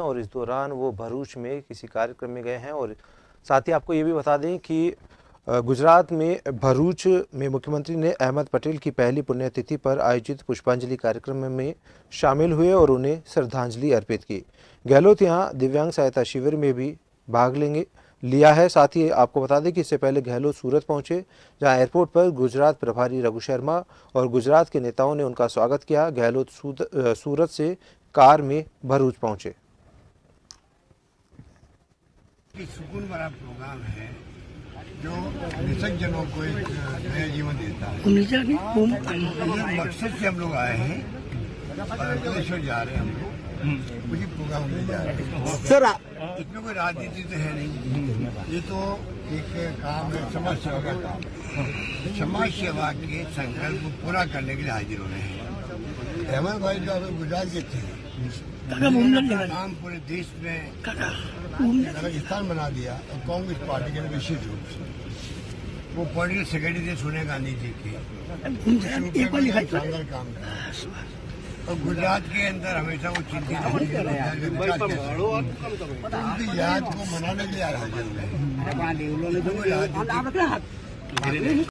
और इस दौरान वो भरूच में किसी कार्यक्रम में गए हैं। और साथ ही आपको ये भी बता दें कि गुजरात में भरूच में मुख्यमंत्री ने अहमद पटेल की पहली पुण्यतिथि पर आयोजित पुष्पांजलि कार्यक्रम में शामिल हुए और उन्हें श्रद्धांजलि अर्पित की। गहलोत यहाँ दिव्यांग सहायता शिविर में भी भाग लिया है। साथ ही आपको बता दें कि इससे पहले गहलोत सूरत पहुंचे, जहां एयरपोर्ट पर गुजरात प्रभारी रघु शर्मा और गुजरात के नेताओं ने उनका स्वागत किया। गहलोत सूरत से कार में भरूच पहुंचे। सुकून भरा प्रोग्राम है जो निशक जनों को एक नया जीवन देता है। मकसद से हम लोग आए हैं, जा रहे हैं हम लोग, मुझे प्रोग्राम में जा रहे हैं। सर इसमें कोई राजनीति तो है नहीं, ये तो एक काम है, समाज सेवा का काम। समाज सेवा के संकल्प को पूरा करने के लिए हाजिर हो रहे हैं। हेमंत भाई जो अभी गुजरात के थे, नाम पूरे देश में रेगिस्तान बना दिया। और कांग्रेस पार्टी के विशेष रूप से वो पॉलिटिकल सेक्रेटरी थे सोनिया गांधी जी के, शानदार काम किया। और गुजरात के अंदर हमेशा वो चिंतित उनकी याद को मनाने के लिए हाजिर हुए।